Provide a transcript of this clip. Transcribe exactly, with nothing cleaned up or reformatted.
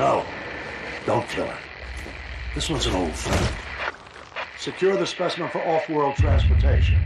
No. Don't kill her. This one's an old friend. Secure the specimen for off-world transportation.